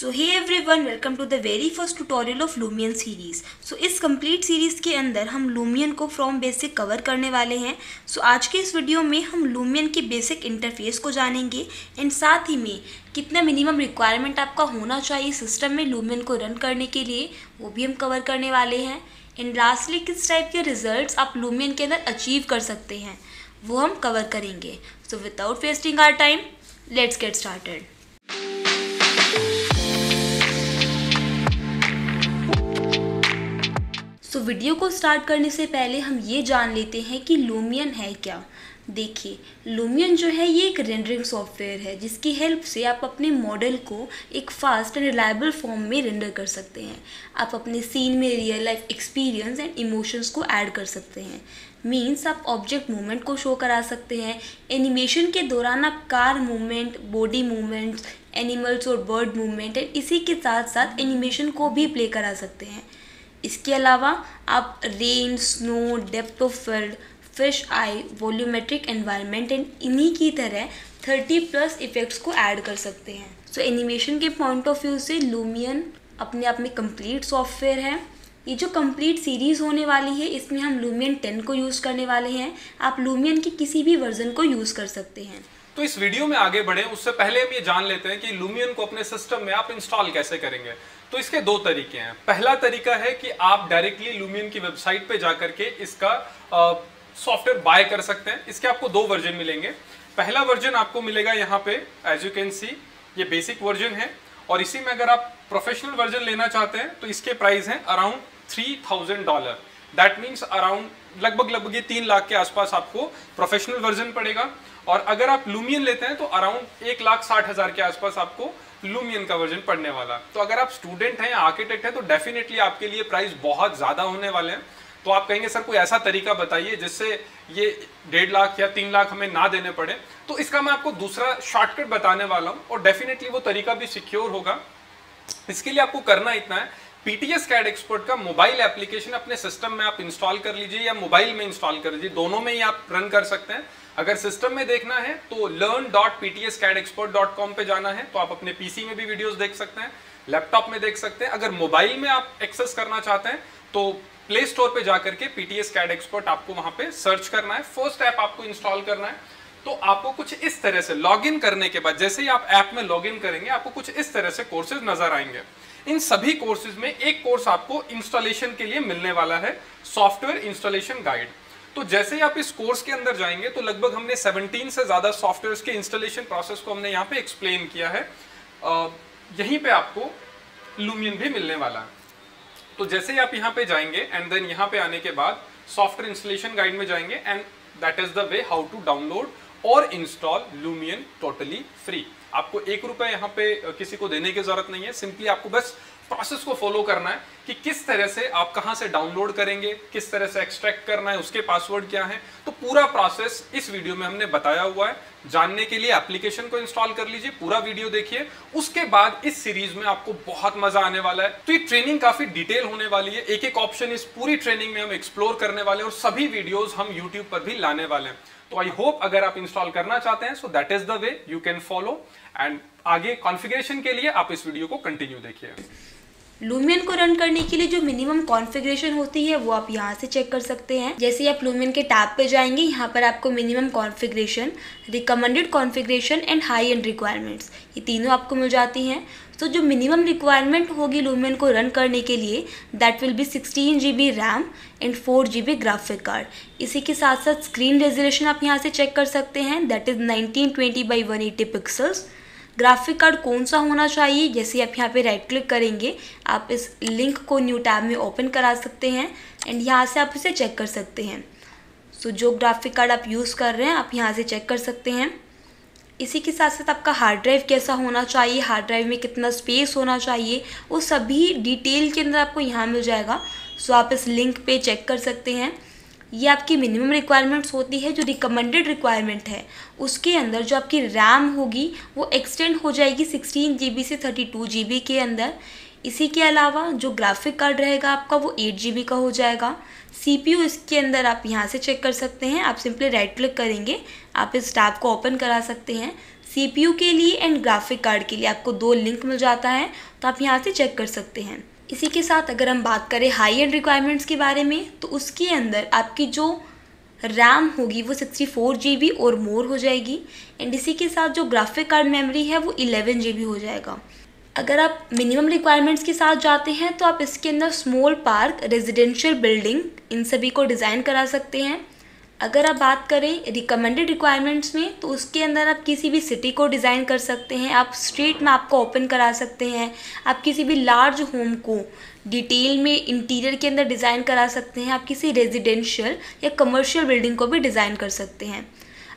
So hey everyone, welcome to the very first tutorial of Lumion series. So इस complete series के अंदर हम Lumion को from basic cover करने वाले हैं। सो आज के इस वीडियो में हम लूमियन के बेसिक इंटरफेस को जानेंगे एंड साथ ही में कितना मिनिमम रिक्वायरमेंट आपका होना चाहिए सिस्टम में लूमियन को रन करने के लिए, वो भी हम कवर करने वाले हैं। एंड लास्टली किस टाइप के रिजल्ट्स आप लूमियन के अंदर अचीव कर सकते हैं वो हम कवर करेंगे। So without wasting our time, let's get started. So video को स्टार्ट करने से पहले हम ये जान लेते हैं कि लूमियन है क्या। देखिए, लूमियन जो है ये एक रेंडरिंग सॉफ्टवेयर है जिसकी हेल्प से आप अपने मॉडल को एक फास्ट एंड रिलायबल फॉर्म में रेंडर कर सकते हैं। आप अपने सीन में real life experience and emotions को ऐड कर सकते हैं। मीन्स आप ऑब्जेक्ट मूवमेंट को शो करा सकते हैं। एनिमेशन के दौरान आप car movement, body movements, animals और बर्ड मूवमेंट एंड इसी के साथ साथ एनिमेशन को भी प्ले करा सकते हैं। इसके अलावा आप rain, snow, depth of field, fish eye, volumetric environment and इन्हीं की तरह 30+ इफ़ेक्ट्स को ऐड कर सकते हैं। सो एनिमेशन के पॉइंट ऑफ व्यू से लूमियन अपने आप में कंप्लीट सॉफ्टवेयर है। ये जो कंप्लीट सीरीज़ होने वाली है इसमें हम लूमियन 10 को यूज़ करने वाले हैं। आप लूमियन के किसी भी वर्जन को यूज़ कर सकते हैं। तो इस वीडियो में आगे बढ़े उससे पहले हम ये जान लेते हैं कि लूमियन को अपने सिस्टम में आप इंस्टॉल कैसे करेंगे। तो इसके दो तरीके हैं। पहला तरीका है कि आप डायरेक्टली लूमियन की वेबसाइट पे जाकर के इसका सॉफ्टवेयर बाय कर सकते हैं। इसके आपको दो वर्जन मिलेंगे। पहला वर्जन आपको मिलेगा यहाँ पे, एज यू कैन सी ये बेसिक वर्जन है, और इसी में अगर आप प्रोफेशनल वर्जन लेना चाहते हैं तो इसके प्राइस हैं अराउंड $3000। दैट मीन्स अराउंड लगभग ये 3 लाख के आसपास आपको प्रोफेशनल वर्जन पड़ेगा। और अगर आप लूमियन लेते हैं तो अराउंड 1,60,000 के आसपास आपको लूमियन का वर्जन पढ़ने वाला। तो अगर आप स्टूडेंट हैं या आर्किटेक्ट हैं तो डेफिनेटली आपके लिए प्राइस बहुत ज़्यादा होने वाले हैं। तो आप कहेंगे सर कोई ऐसा तरीका बताइए जिससे ये 1.5 लाख या 3 लाख हमें ना देने पड़े। तो इसका मैं आपको दूसरा शॉर्टकट बताने वाला हूँ और डेफिनेटली वो तरीका भी सिक्योर होगा। इसके लिए आपको करना इतना है, PTS CAD एक्सपर्ट का मोबाइल एप्लीकेशन अपने सिस्टम में आप इंस्टॉल कर लीजिए या मोबाइल में इंस्टॉल कर लीजिए, दोनों में ही आप रन कर सकते हैं। अगर सिस्टम में देखना है तो learn.ptscadexpert.com पे जाना है, तो आप अपने PC में भी वीडियोस देख सकते हैं, लैपटॉप में देख सकते हैं। अगर मोबाइल में आप एक्सेस करना चाहते हैं तो प्ले स्टोर पे जाकर के PTS CAD एक्सपर्ट आपको वहाँ पे सर्च करना है, फर्स्ट ऐप आपको इंस्टॉल करना है। तो आपको कुछ इस तरह से लॉगिन करने के बाद, जैसे ही आप ऐप में लॉगिन करेंगे आपको कुछ इस तरह से कोर्सेज नजर आएंगे। इन सभी कोर्सेज में एक कोर्स आपको इंस्टॉलेशन के लिए मिलने वाला है, सॉफ्टवेयर इंस्टॉलेशन गाइड। तो जैसे ही आप इस कोर्स के अंदर जाएंगे तो लगभग हमने 17 से ज़्यादा सॉफ्टवेयर्स के इंस्टॉलेशन प्रोसेस को हमने यहाँ पे एक्सप्लेन किया है। यहीं पे आपको लूमियन भी मिलने वाला है। तो जैसे ही आप यहाँ पे जाएंगे एंड देन यहाँ पे आने के बाद सॉफ्टवेयर इंस्टॉलेशन गाइड में जाएंगे and that is the way how to download और इंस्टॉल लूमियन टोटली फ्री। आपको ₹1 यहाँ पे किसी को देने की जरूरत नहीं है। सिंपली आपको बस प्रोसेस को फॉलो करना है कि किस तरह से आप कहाँ से डाउनलोड करेंगे, किस तरह से एक्सट्रैक्ट करना है, उसके पासवर्ड क्या है। तो पूरा प्रोसेस इस वीडियो में हमने बताया हुआ है। जानने के लिए एप्लीकेशन को इंस्टॉल कर लीजिए, पूरा वीडियो देखिए, उसके बाद इस सीरीज में आपको बहुत मजा आने वाला है। तो ये ट्रेनिंग काफी डिटेल होने वाली है। एक एक ऑप्शन इस पूरी ट्रेनिंग में हम एक्सप्लोर करने वाले हैं और सभी वीडियोज हम यूट्यूब पर भी लाने वाले हैं। तो आई होप अगर आप इंस्टॉल करना चाहते हैं so that is the way you can follow, and आगे कॉन्फ़िगरेशन के लिए आप इस वीडियो को कंटिन्यू देखिए। लूमियन को रन करने के लिए जो मिनिमम कॉन्फ़िगरेशन होती है वो आप यहाँ से चेक कर सकते हैं। जैसे ही आप लूमियन के टैब पे जाएंगे यहाँ पर आपको minimum configuration, recommended configuration and high end requirements, ये तीनों आपको मिल जाती हैं। तो जो मिनिमम रिक्वायरमेंट होगी लूमियन को रन करने के लिए that will be 16 GB RAM and 4 GB graphic card. इसी के साथ साथ स्क्रीन रेजोल्यूशन आप यहाँ से चेक कर सकते हैं, that is 1920x180 pixels. Graphic card कौन सा होना चाहिए, जैसे आप यहाँ पे राइट क्लिक करेंगे आप इस लिंक को न्यू टैब में ओपन करा सकते हैं एंड यहाँ से आप इसे चेक कर सकते हैं। सो जो ग्राफिक कार्ड आप यूज़ कर रहे हैं आप यहाँ से चेक कर सकते हैं। इसी के साथ साथ आपका हार्ड ड्राइव कैसा होना चाहिए, हार्ड ड्राइव में कितना स्पेस होना चाहिए, वो सभी डिटेल के अंदर आपको यहाँ मिल जाएगा। सो आप इस लिंक पर चेक कर सकते हैं। ये आपकी मिनिमम रिक्वायरमेंट्स होती है। जो रिकमेंडेड रिक्वायरमेंट है उसके अंदर जो आपकी रैम होगी वो एक्सटेंड हो जाएगी 16 GB से 32 GB के अंदर। इसी के अलावा जो ग्राफिक कार्ड रहेगा आपका वो 8 GB का हो जाएगा। CPU इसके अंदर आप यहाँ से चेक कर सकते हैं, आप सिंपली राइट क्लिक करेंगे आप इस टैब को ओपन करा सकते हैं। CPU के लिए एंड ग्राफिक कार्ड के लिए आपको दो लिंक मिल जाता है, तो आप यहाँ से चेक कर सकते हैं। इसी के साथ अगर हम बात करें हाई एंड रिक्वायरमेंट्स के बारे में, तो उसके अंदर आपकी जो रैम होगी वो 64 GB और मोर हो जाएगी एंड इसी के साथ जो ग्राफिक कार्ड मेमोरी है वो 11 GB हो जाएगा। अगर आप मिनिमम रिक्वायरमेंट्स के साथ जाते हैं तो आप इसके अंदर स्मॉल पार्क, रेजिडेंशियल बिल्डिंग, इन सभी को डिज़ाइन करा सकते हैं। अगर आप बात करें रिकमेंडेड रिक्वायरमेंट्स में, तो उसके अंदर आप किसी भी सिटी को डिज़ाइन कर सकते हैं, आप स्ट्रीट मैप को ओपन करा सकते हैं, आप किसी भी लार्ज होम को डिटेल में इंटीरियर के अंदर डिज़ाइन करा सकते हैं, आप किसी रेजिडेंशियल या कमर्शियल बिल्डिंग को भी डिज़ाइन कर सकते हैं।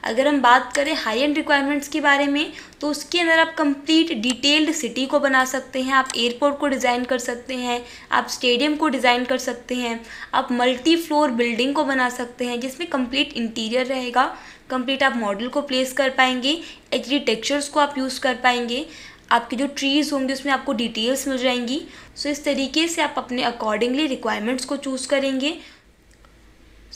अगर हम बात करें हाई एंड रिक्वायरमेंट्स के बारे में, तो उसके अंदर आप कंप्लीट डिटेल्ड सिटी को बना सकते हैं, आप एयरपोर्ट को डिज़ाइन कर सकते हैं, आप स्टेडियम को डिज़ाइन कर सकते हैं, आप मल्टी फ्लोर बिल्डिंग को बना सकते हैं जिसमें कंप्लीट इंटीरियर रहेगा, कंप्लीट आप मॉडल को प्लेस कर पाएंगे, एचडी टेक्सचर्स को आप यूज़ कर पाएंगे, आपके जो ट्रीज़ होंगे उसमें आपको डिटेल्स मिल जाएंगी। सो इस तरीके से आप अपने अकॉर्डिंगली रिक्वायरमेंट्स को चूज़ करेंगे।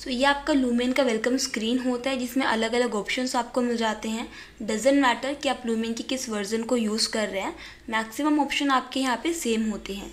ये आपका लूमियन का वेलकम स्क्रीन होता है जिसमें अलग अलग ऑप्शंस आपको मिल जाते हैं। डजेंट मैटर कि आप लूमियन की किस वर्जन को यूज़ कर रहे हैं, मैक्सिमम ऑप्शन आपके यहाँ पे सेम होते हैं।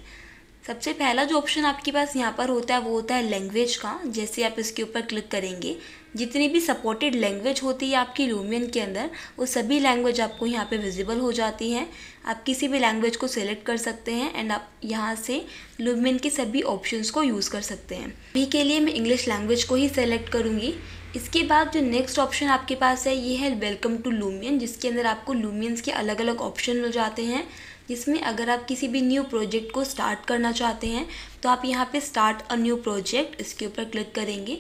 सबसे पहला जो ऑप्शन आपके पास यहाँ पर होता है वो होता है लैंग्वेज का। जैसे आप इसके ऊपर क्लिक करेंगे, जितनी भी सपोर्टेड लैंग्वेज होती है आपकी लूमियन के अंदर, वो सभी लैंग्वेज आपको यहाँ पे विजिबल हो जाती हैं। आप किसी भी लैंग्वेज को सेलेक्ट कर सकते हैं एंड आप यहाँ से लूमियन के सभी ऑप्शंस को यूज़ कर सकते हैं। अभी के लिए मैं इंग्लिश लैंग्वेज को ही सेलेक्ट करूँगी। इसके बाद जो नेक्स्ट ऑप्शन आपके पास है ये है वेलकम टू लूमियन, जिसके अंदर आपको लूमियंस के अलग अलग ऑप्शन मिल जाते हैं, जिसमें अगर आप किसी भी न्यू प्रोजेक्ट को स्टार्ट करना चाहते हैं तो आप यहाँ पे स्टार्ट अ न्यू प्रोजेक्ट इसके ऊपर क्लिक करेंगे,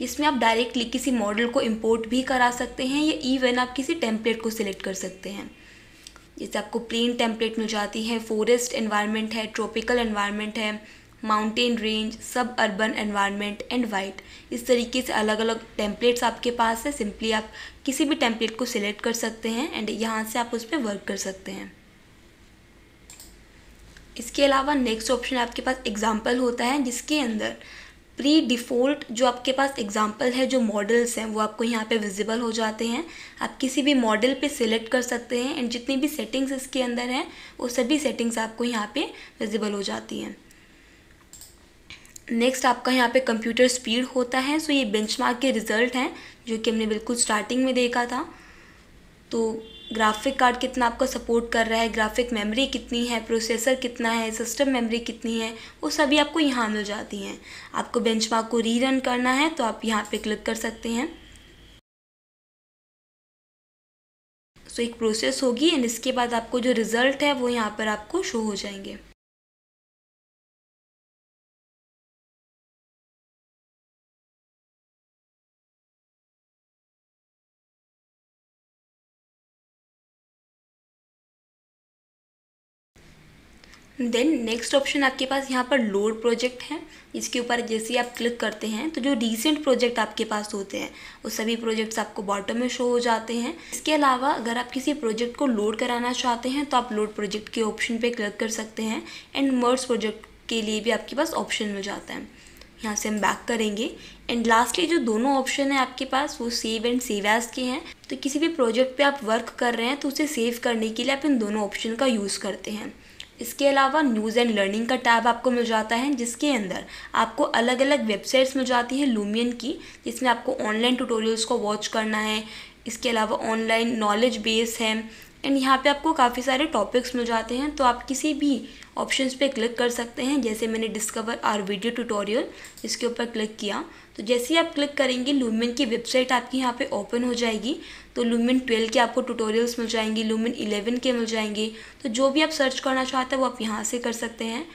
जिसमें आप डायरेक्टली किसी मॉडल को इंपोर्ट भी करा सकते हैं या इवन आप किसी टेम्पलेट को सिलेक्ट कर सकते हैं। जैसे आपको प्लेन टेम्पलेट मिल जाती है, फॉरेस्ट एनवायरनमेंट है, ट्रॉपिकल एनवायरनमेंट है, माउंटेन रेंज, सब अर्बन एनवायरनमेंट एंड वाइट, इस तरीके से अलग अलग टेम्पलेट्स आपके पास है। सिंपली आप किसी भी टेम्पलेट को सिलेक्ट कर सकते हैं एंड यहाँ से आप उस पर वर्क कर सकते हैं। इसके अलावा नेक्स्ट ऑप्शन आपके पास एग्जाम्पल होता है, जिसके अंदर प्री डिफ़ॉल्ट जो आपके पास एग्जाम्पल है, जो मॉडल्स हैं वो आपको यहाँ पे विजिबल हो जाते हैं। आप किसी भी मॉडल पे सिलेक्ट कर सकते हैं एंड जितनी भी सेटिंग्स इसके अंदर हैं वो सभी सेटिंग्स आपको यहाँ पे विजिबल हो जाती हैं। नेक्स्ट आपका यहाँ पे कंप्यूटर स्पीड होता है। सो ये बेंचमार्क के रिज़ल्ट हैं जो कि हमने बिल्कुल स्टार्टिंग में देखा था। तो ग्राफिक कार्ड कितना आपका सपोर्ट कर रहा है, ग्राफिक मेमोरी कितनी है, प्रोसेसर कितना है, सिस्टम मेमोरी कितनी है, वो सभी आपको यहाँ मिल जाती हैं। आपको बेंचमार्क को रीरन करना है तो आप यहाँ पे क्लिक कर सकते हैं। सो एक प्रोसेस होगी एंड इसके बाद आपको जो रिज़ल्ट है वो यहाँ पर आपको शो हो जाएंगे। देन नेक्स्ट ऑप्शन आपके पास यहाँ पर लोड प्रोजेक्ट है, इसके ऊपर जैसे आप क्लिक करते हैं तो जो रीसेंट प्रोजेक्ट आपके पास होते हैं वो सभी प्रोजेक्ट्स आपको बॉटम में शो हो जाते हैं। इसके अलावा अगर आप किसी प्रोजेक्ट को लोड कराना चाहते हैं तो आप लोड प्रोजेक्ट के ऑप्शन पे क्लिक कर सकते हैं एंड मर्ज प्रोजेक्ट के लिए भी आपके पास ऑप्शन मिल जाता है। यहाँ से हम बैक करेंगे एंड लास्टली जो दोनों ऑप्शन है आपके पास वो सेव एंड सेव एज के हैं। तो किसी भी प्रोजेक्ट पर आप वर्क कर रहे हैं तो उसे सेव करने के लिए आप इन दोनों ऑप्शन का यूज़ करते हैं। इसके अलावा न्यूज़ एंड लर्निंग का टैब आपको मिल जाता है, जिसके अंदर आपको अलग अलग वेबसाइट्स मिल जाती हैं लूमियन की, जिसमें आपको ऑनलाइन ट्यूटोरियल्स को वॉच करना है। इसके अलावा ऑनलाइन नॉलेज बेस है एंड यहाँ पे आपको काफ़ी सारे टॉपिक्स मिल जाते हैं। तो आप किसी भी ऑप्शंस पे क्लिक कर सकते हैं। जैसे मैंने डिस्कवर आवर वीडियो ट्यूटोरियल इसके ऊपर क्लिक किया, तो जैसे ही आप क्लिक करेंगे लूमियन की वेबसाइट आपकी यहाँ पे ओपन हो जाएगी। तो लूमियन 12 के आपको ट्यूटोरियल्स मिल जाएंगे, लूमियन 11 के मिल जाएंगे। तो जो भी आप सर्च करना चाहते हैं वो आप यहाँ से कर सकते हैं।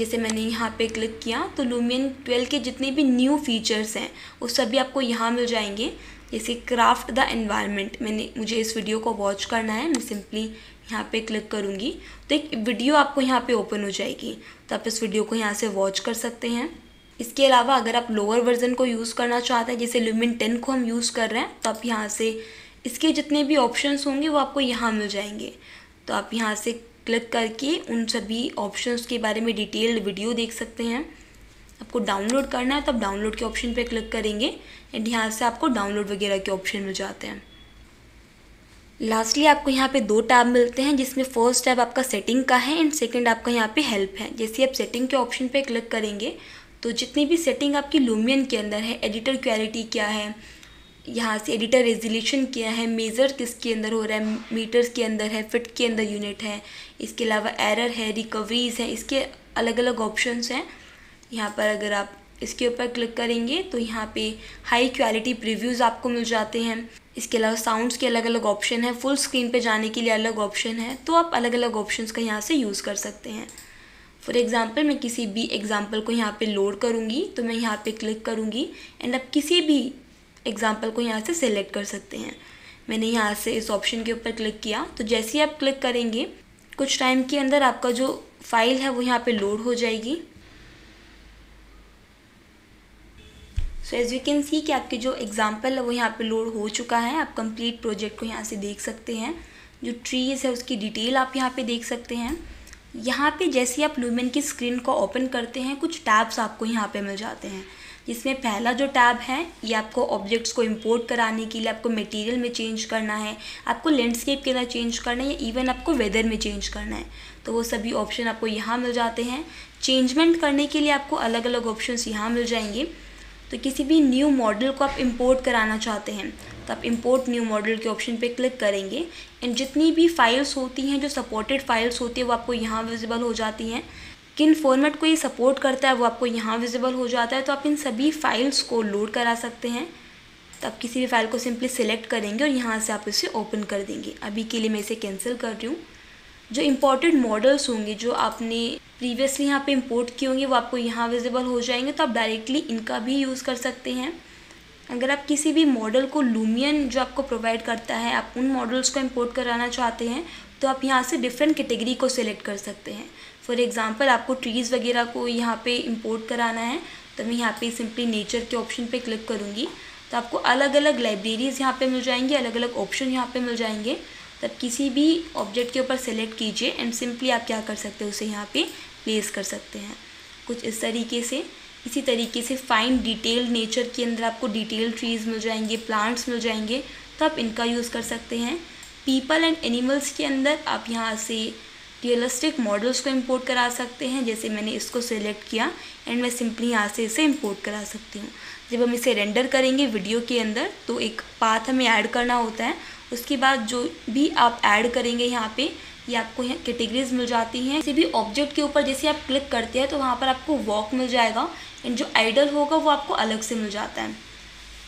जैसे मैंने यहाँ पे क्लिक किया तो लूमियन 12 के जितने भी न्यू फीचर्स हैं वो सभी आपको यहाँ मिल जाएंगे। जैसे क्राफ्ट द एनवायरनमेंट, मुझे इस वीडियो को वॉच करना है, मैं सिंपली यहाँ पे क्लिक करूँगी तो एक वीडियो आपको यहाँ पे ओपन हो जाएगी। तो आप इस वीडियो को यहाँ से वॉच कर सकते हैं। इसके अलावा अगर आप लोअर वर्जन को यूज़ करना चाहते हैं, जैसे लुमिन 10 को हम यूज़ कर रहे हैं, तो आप यहाँ से इसके जितने भी ऑप्शंस होंगे वो आपको यहाँ मिल जाएंगे। तो आप यहाँ से क्लिक करके उन सभी ऑप्शंस के बारे में डिटेल्ड वीडियो देख सकते हैं। आपको डाउनलोड करना है तो आप डाउनलोड के ऑप्शन पे क्लिक करेंगे एंड यहाँ से आपको डाउनलोड वगैरह के ऑप्शन मिल जाते हैं। लास्टली आपको यहाँ पे दो टैब मिलते हैं, जिसमें फर्स्ट टैब आपका सेटिंग का है एंड सेकंड आपका यहाँ पे हेल्प है। जैसे आप सेटिंग के ऑप्शन पे क्लिक करेंगे तो जितनी भी सेटिंग आपकी लुमियन के अंदर है, एडिटर क्वालिटी क्या है, यहाँ से एडिटर रेजोल्यूशन क्या है, मेज़र किसके अंदर हो रहा है, मीटर्स के अंदर है, फिट के अंदर यूनिट है, इसके अलावा एरर है, रिकवरीज है, इसके अलग अलग ऑप्शंस हैं। यहाँ पर अगर आप इसके ऊपर क्लिक करेंगे तो यहाँ पे हाई क्वालिटी प्रीव्यूज़ आपको मिल जाते हैं। इसके अलावा साउंड्स के अलग अलग ऑप्शन है, फुल स्क्रीन पे जाने के लिए अलग ऑप्शन है, तो आप अलग अलग ऑप्शंस का यहाँ से यूज़ कर सकते हैं। फॉर एग्जांपल मैं किसी भी एग्जांपल को यहाँ पे लोड करूँगी तो मैं यहाँ पे क्लिक करूँगी एंड आप किसी भी एग्जांपल को यहाँ से सेलेक्ट कर सकते हैं। मैंने यहाँ से इस ऑप्शन के ऊपर क्लिक किया तो जैसे ही आप क्लिक करेंगे कुछ टाइम के अंदर आपका जो फाइल है वो यहाँ पर लोड हो जाएगी। So as you can see कि आपके जो एग्जाम्पल है वो यहाँ पे लोड हो चुका है। आप कंप्लीट प्रोजेक्ट को यहाँ से देख सकते हैं, जो ट्रीज़ है उसकी डिटेल आप यहाँ पे देख सकते हैं। यहाँ पे जैसे आप लुमियन की स्क्रीन को ओपन करते हैं कुछ टैब्स आपको यहाँ पे मिल जाते हैं, जिसमें पहला जो टैब है ये आपको ऑब्जेक्ट्स को इंपोर्ट कराने के लिए आपको मटेरियल में चेंज करना है, आपको लैंडस्केप के अंदर चेंज करना है या इवन आपको वेदर में चेंज करना है, तो वो सभी ऑप्शन आपको यहाँ मिल जाते हैं। चेंजमेंट करने के लिए आपको अलग अलग ऑप्शंस यहाँ मिल जाएंगे। तो किसी भी न्यू मॉडल को आप इंपोर्ट कराना चाहते हैं तो आप इंपोर्ट न्यू मॉडल के ऑप्शन पे क्लिक करेंगे एंड जितनी भी फाइल्स होती हैं, जो सपोर्टेड फाइल्स होती है वो आपको यहाँ विजिबल हो जाती हैं। किन फॉर्मेट को ये सपोर्ट करता है वो आपको यहाँ विजिबल हो जाता है। तो आप इन सभी फाइल्स को लोड करा सकते हैं। तो आप किसी भी फाइल को सिंपली सिलेक्ट करेंगे और यहाँ से आप इसे ओपन कर देंगे। अभी के लिए मैं इसे कैंसिल कर रही हूँ। जो इम्पोर्टेड मॉडल्स होंगे, जो आपने प्रीवियसली यहाँ पे इंपोर्ट किए होंगे, वो आपको यहाँ विजिबल हो जाएंगे। तो आप डायरेक्टली इनका भी यूज़ कर सकते हैं। अगर आप किसी भी मॉडल को लुमियन जो आपको प्रोवाइड करता है, आप उन मॉडल्स को इंपोर्ट कराना चाहते हैं तो आप यहाँ से डिफरेंट कैटेगरी को सिलेक्ट कर सकते हैं। फॉर एग्जांपल आपको ट्रीज़ वगैरह को यहाँ पे इम्पोर्ट कराना है तो मैं यहाँ पर सिंपली नेचर के ऑप्शन पर क्लिक करूँगी तो आपको अलग अलग लाइब्रेरीज़ यहाँ पर मिल जाएंगी, अलग अलग ऑप्शन यहाँ पर मिल जाएंगे। तब किसी भी ऑब्जेक्ट के ऊपर सेलेक्ट कीजिए एंड सिंपली आप क्या कर सकते हो, उसे यहाँ पे प्लेस कर सकते हैं कुछ इस तरीके से। इसी तरीके से फाइन डिटेल नेचर के अंदर आपको डिटेल ट्रीज़ मिल जाएंगे, प्लांट्स मिल जाएंगे, तो आप इनका यूज़ कर सकते हैं। पीपल एंड एनिमल्स के अंदर आप यहाँ से रियलिस्टिक मॉडल्स को इंपोर्ट करा सकते हैं। जैसे मैंने इसको सेलेक्ट किया एंड मैं सिंपली यहाँ से इसे इंपोर्ट करा सकती हूँ। जब हम इसे रेंडर करेंगे वीडियो के अंदर तो एक पाथ हमें ऐड करना होता है, उसके बाद जो भी आप ऐड करेंगे यहाँ पे ये आपको यहाँ कैटेगरीज मिल जाती हैं। किसी भी ऑब्जेक्ट के ऊपर जैसे आप क्लिक करते हैं तो वहाँ पर आपको वॉक मिल जाएगा एंड जो आइडल होगा वो आपको अलग से मिल जाता है।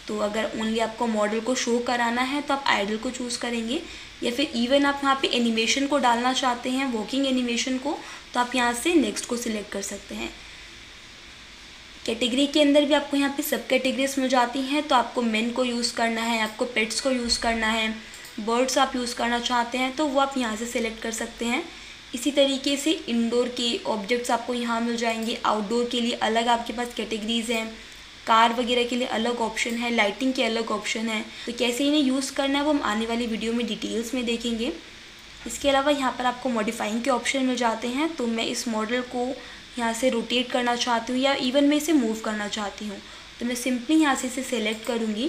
तो अगर ओनली आपको मॉडल को शो कराना है तो आप आइडल को चूज़ करेंगे, या फिर इवन आप यहाँ पे एनिमेशन को डालना चाहते हैं, वॉकिंग एनिमेशन को, तो आप यहाँ से नेक्स्ट को सिलेक्ट कर सकते हैं। कैटेगरी के अंदर भी आपको यहाँ पे सब कैटेगरीज मिल जाती हैं। तो आपको मेन को यूज़ करना है, आपको पेट्स को यूज़ करना है, बर्ड्स आप यूज़ करना चाहते हैं तो वो आप यहाँ से सिलेक्ट कर सकते हैं। इसी तरीके से इंडोर के ऑब्जेक्ट्स आपको यहाँ मिल जाएंगे। आउटडोर के लिए अलग आपके पास कैटेगरीज़ हैं, कार वगैरह के लिए अलग ऑप्शन है, लाइटिंग के अलग ऑप्शन है। तो कैसे इन्हें यूज़ करना है वो हम आने वाली वीडियो में डिटेल्स में देखेंगे। इसके अलावा यहाँ पर आपको मॉडिफाइंग के ऑप्शन मिल जाते हैं। तो मैं इस मॉडल को यहाँ से रोटेट करना चाहती हूँ या इवन मैं इसे मूव करना चाहती हूँ तो मैं सिंपली यहाँ से इसे सेलेक्ट करूँगी।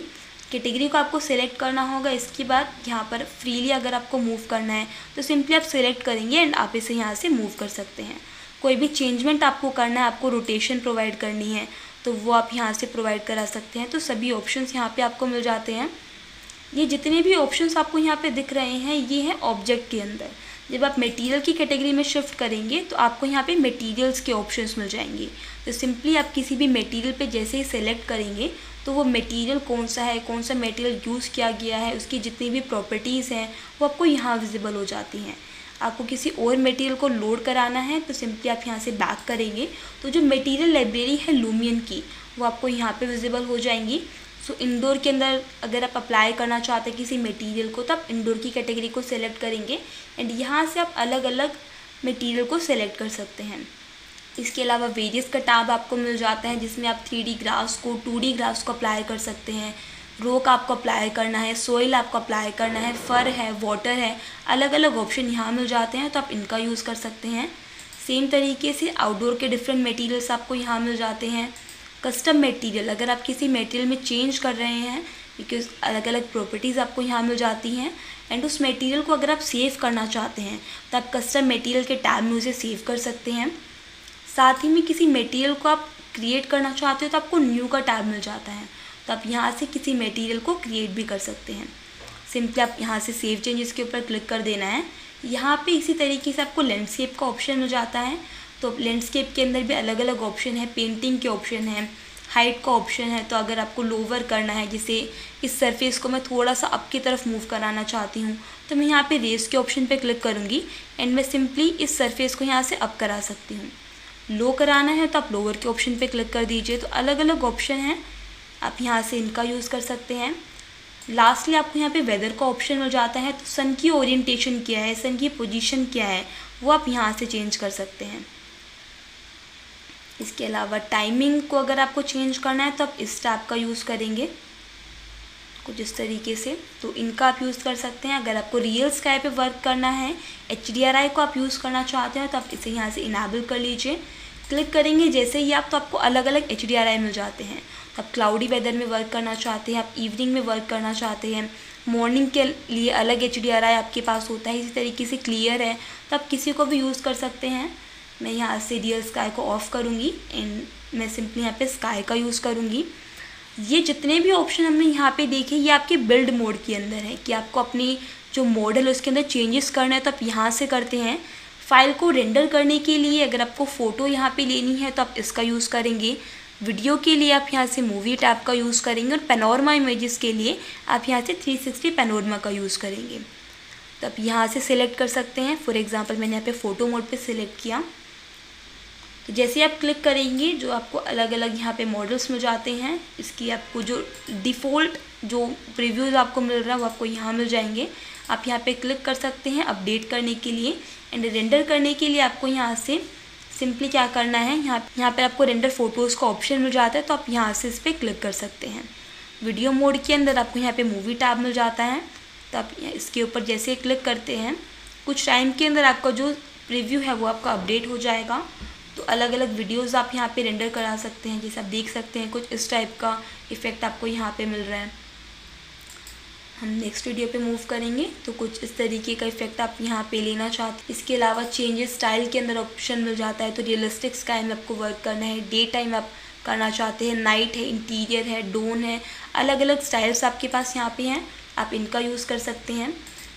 कैटेगरी को आपको सेलेक्ट करना होगा। इसके बाद यहाँ पर फ्रीली अगर आपको मूव करना है तो सिंपली आप सेलेक्ट करेंगे एंड आप इसे यहाँ से मूव कर सकते हैं। कोई भी चेंजमेंट आपको करना है, आपको रोटेशन प्रोवाइड करनी है तो वो आप यहाँ से प्रोवाइड करा सकते हैं। तो सभी ऑप्शंस यहाँ पे आपको मिल जाते हैं। ये जितने भी ऑप्शंस आपको यहाँ पे दिख रहे हैं ये है ऑब्जेक्ट के अंदर। जब आप मटेरियल की कैटेगरी में शिफ्ट करेंगे तो आपको यहाँ पे मटेरियल्स के ऑप्शंस मिल जाएंगे। तो सिंपली आप किसी भी मटेरियल पे जैसे ही सेलेक्ट करेंगे तो वो मटेरियल कौन सा है, कौन सा मटेरियल यूज़ किया गया है, उसकी जितनी भी प्रॉपर्टीज़ हैं वो आपको यहाँ विजिबल हो जाती हैं। आपको किसी और मटेरियल को लोड कराना है तो सिंपली आप यहाँ से बैक करेंगे तो जो मटेरियल लाइब्रेरी है लुमियन की वो आपको यहाँ पे विजिबल हो जाएंगी। सो इंडोर के अंदर अगर आप अप्लाई करना चाहते हैं किसी मटेरियल को तो आप इंडोर की कैटेगरी को सेलेक्ट करेंगे एंड यहाँ से आप अलग अलग मटेरियल को सेलेक्ट कर सकते हैं। इसके अलावा वेरियस का टैब आपको मिल जाता है जिसमें आप 3D ग्राफ्स को, 2D ग्राफ्स को अप्लाई कर सकते हैं। रोक आपको अप्लाई करना है, सोइल आपको अप्लाई करना है, फर है, वाटर है, अलग अलग ऑप्शन यहाँ मिल जाते हैं तो आप इनका यूज़ कर सकते हैं। सेम तरीके से आउटडोर के डिफरेंट मटेरियल्स आपको यहाँ मिल जाते हैं। कस्टम मटेरियल, अगर आप किसी मटेरियल में चेंज कर रहे हैं बिकॉज अलग अलग प्रॉपर्टीज़ आपको यहाँ मिल जाती हैं एंड उस मटेरियल को अगर आप सेव करना चाहते हैं तो आप कस्टम मटेरियल के टैब में उसे सेव कर सकते हैं। साथ ही में किसी मटेरियल को आप क्रिएट करना चाहते हो तो आपको न्यू का टैब मिल जाता है, तो आप यहाँ से किसी मटेरियल को क्रिएट भी कर सकते हैं। सिंपली आप यहाँ से सेव चेंजेस के ऊपर क्लिक कर देना है। यहाँ पे इसी तरीके से आपको लैंडस्केप का ऑप्शन मिल जाता है। तो लैंडस्केप के अंदर भी अलग अलग ऑप्शन है, पेंटिंग के ऑप्शन है, हाइट का ऑप्शन है। तो अगर आपको लोअर करना है, जैसे इस सरफेस को मैं थोड़ा सा अप की तरफ मूव कराना चाहती हूँ, तो मैं यहाँ पे रेस के ऑप्शन पे क्लिक करूँगी एंड मैं सिंपली इस सरफेस को यहाँ से अप करा सकती हूँ। लो कराना है तो आप लोअर के ऑप्शन पे क्लिक कर दीजिए। तो अलग अलग ऑप्शन हैं, आप यहाँ से इनका यूज़ कर सकते हैं। लास्टली आपको यहाँ पे वेदर का ऑप्शन मिल जाता है। तो सन की ओरिएंटेशन क्या है, सन की पोजीशन क्या है, वो आप यहाँ से चेंज कर सकते हैं। इसके अलावा टाइमिंग को अगर आपको चेंज करना है तो आप इस टैब का यूज़ करेंगे कुछ इस तरीके से, तो इनका आप यूज़ कर सकते हैं। अगर आपको रियल स्काई पे वर्क करना है, HDRI को आप यूज़ करना चाहते हैं, तो आप इसे यहाँ से इनेबल कर लीजिए। क्लिक करेंगे जैसे ही आप, तो आपको अलग अलग HDRI मिल जाते हैं। तो आप क्लाउडी वेदर में वर्क करना चाहते हैं, आप इवनिंग में वर्क करना चाहते हैं, मॉर्निंग के लिए अलग HDRI आपके पास होता है। इसी तरीके से क्लियर है तो आप किसी को भी यूज़ कर सकते हैं। मैं यहाँ से रियल स्काई को ऑफ़ करूँगी एंड मैं सिंपली यहाँ पे स्काई का यूज़ करूँगी। ये जितने भी ऑप्शन हमने यहाँ पे देखे, ये आपके बिल्ड मोड के अंदर है कि आपको अपनी जो मॉडल है उसके अंदर चेंजेस करना है तो आप यहाँ से करते हैं। फाइल को रेंडर करने के लिए अगर आपको फ़ोटो यहाँ पर लेनी है तो आप इसका यूज़ करेंगे। वीडियो के लिए आप यहाँ से मूवी टैब का यूज़ करेंगे और पैनोरमा इमेजेस के लिए आप यहाँ से 360 पैनोरमा का यूज़ करेंगे। तो आप यहाँ से सिलेक्ट कर सकते हैं। फॉर एग्ज़ाम्पल मैंने यहाँ पे फ़ोटो मोड पे सिलेक्ट किया। तो जैसे आप क्लिक करेंगे जो आपको अलग अलग यहाँ पे मॉडल्स मिल जाते हैं, इसकी आपको जो डिफ़ॉल्ट जो प्रीव्यूज़ आपको मिल रहा है वो आपको यहाँ मिल जाएंगे। आप यहाँ पे क्लिक कर सकते हैं अपडेट करने के लिए। एंड रेंडर करने के लिए आपको यहाँ से सिंपली क्या करना है, यहाँ पे आपको रेंडर फ़ोटोज़ का ऑप्शन मिल जाता है, तो आप यहाँ से इस पर क्लिक कर सकते हैं। वीडियो मोड के अंदर आपको यहाँ पर मूवी टैब मिल जाता है, तो आप इसके ऊपर जैसे क्लिक करते हैं कुछ टाइम के अंदर आपका जो प्रीव्यू है वो आपका अपडेट हो जाएगा। तो अलग अलग वीडियोस आप यहाँ पे रेंडर करा सकते हैं। जैसे आप देख सकते हैं कुछ इस टाइप का इफ़ेक्ट आपको यहाँ पे मिल रहा है। हम नेक्स्ट वीडियो पे मूव करेंगे तो कुछ इस तरीके का इफ़ेक्ट आप यहाँ पे लेना चाहते हैं। इसके अलावा चेंजेस स्टाइल के अंदर ऑप्शन मिल जाता है। तो रियलिस्टिक स्काई में आपको वर्क करना है, डे टाइम आप करना चाहते हैं, नाइट है, इंटीरियर है, डोन है, अलग अलग स्टाइल्स आपके पास यहाँ पर हैं, आप इनका यूज़ कर सकते हैं।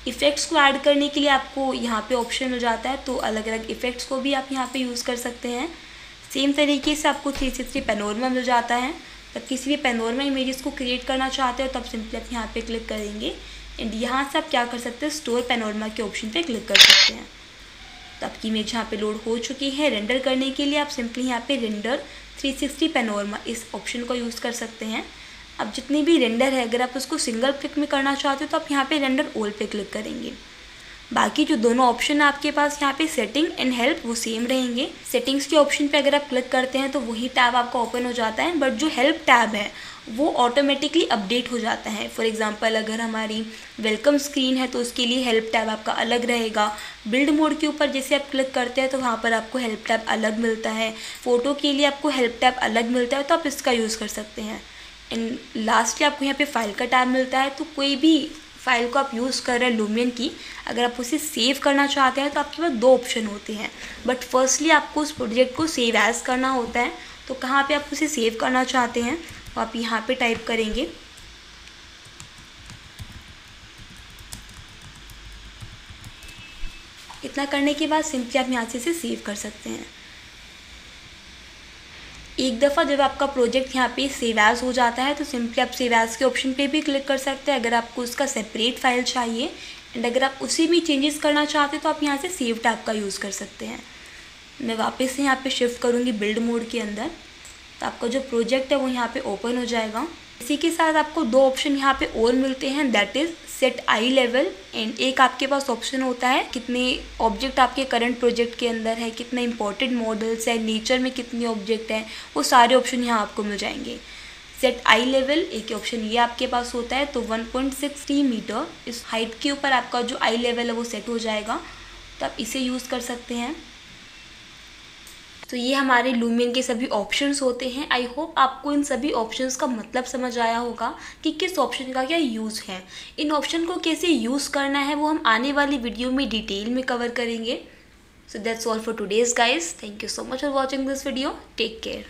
इफ़ेक्ट्स को ऐड करने के लिए आपको यहाँ पे ऑप्शन मिल जाता है, तो अलग अलग इफ़ेक्ट्स को भी आप यहाँ पे यूज़ कर सकते हैं। सेम तरीके से आपको 360 पैनोरमा मिल जाता है। तो किसी भी पैनोरमा इमेजेस को क्रिएट करना चाहते हो तो आप सिंपली आप यहाँ पे क्लिक करेंगे एंड यहाँ से आप क्या कर सकते हैं, स्टोर पैनोरमा के ऑप्शन पे क्लिक कर सकते हैं। तो आपकी इमेज यहाँ पर लोड हो चुकी है। रेंडर करने के लिए आप सिंपली यहाँ पर रेंडर 360 पैनोरमा इस ऑप्शन को यूज़ कर सकते हैं। अब जितनी भी रेंडर है अगर आप उसको सिंगल क्लिक में करना चाहते हो तो आप यहाँ पे रेंडर ऑल पे क्लिक करेंगे। बाकी जो दोनों ऑप्शन आपके पास यहाँ पे सेटिंग एंड हेल्प वो सेम रहेंगे। सेटिंग्स के ऑप्शन पे अगर आप क्लिक करते हैं तो वही टैब आपका ओपन हो जाता है, बट जो हेल्प टैब है वो ऑटोमेटिकली अपडेट हो जाता है। फॉर एग्जांपल अगर हमारी वेलकम स्क्रीन है तो उसके लिए हेल्प टैब आपका अलग रहेगा। बिल्ड मोड के ऊपर जैसे आप क्लिक करते हैं तो वहाँ पर आपको हेल्प टैब अलग मिलता है। फ़ोटो के लिए आपको हेल्प टैब अलग मिलता है, तो आप इसका यूज़ कर सकते हैं। एंड लास्टली आपको यहाँ पे फाइल का टैब मिलता है। तो कोई भी फाइल को आप यूज़ कर रहे हैं लुमियन की, अगर आप उसे सेव करना चाहते हैं तो आपके पास दो ऑप्शन होते हैं, बट फर्स्टली आपको उस प्रोजेक्ट को सेव एज करना होता है। तो कहाँ पे आप उसे सेव करना चाहते हैं तो आप यहाँ पे टाइप करेंगे इतना करने के बाद सिंपली आप यहाँ से इसे सेव कर सकते हैं। एक दफ़ा जब आपका प्रोजेक्ट यहाँ पे सेव एज हो जाता है तो सिंपली आप सेव एज के ऑप्शन पे भी क्लिक कर सकते हैं अगर आपको उसका सेपरेट फाइल चाहिए। एंड अगर आप उसी में चेंजेस करना चाहते हैं तो आप यहाँ से सेव टैब का यूज़ कर सकते हैं। मैं वापस से यहाँ पे शिफ्ट करूँगी बिल्ड मोड के अंदर, तो आपका जो प्रोजेक्ट है वो यहाँ पर ओपन हो जाएगा। इसी के साथ आपको दो ऑप्शन यहाँ पे और मिलते हैं, that is set eye level and एक आपके पास ऑप्शन होता है कितने ऑब्जेक्ट आपके करंट प्रोजेक्ट के अंदर है, कितने इंपॉर्टेंट मॉडल्स है, नेचर में कितने ऑब्जेक्ट हैं, वो सारे ऑप्शन यहाँ आपको मिल जाएंगे। सेट आई लेवल एक ऑप्शन ये आपके पास होता है, तो 1.63 मीटर इस हाइट के ऊपर आपका जो आई लेवल है वो सेट हो जाएगा, तो आप इसे यूज़ कर सकते हैं। तो ये हमारे लूमियन के सभी ऑप्शंस होते हैं। आई होप आपको इन सभी ऑप्शंस का मतलब समझ आया होगा कि किस ऑप्शन का क्या यूज़ है। इन ऑप्शन को कैसे यूज़ करना है वो हम आने वाली वीडियो में डिटेल में कवर करेंगे। So that's all for today's guys. Thank you so much for watching this video. Take care.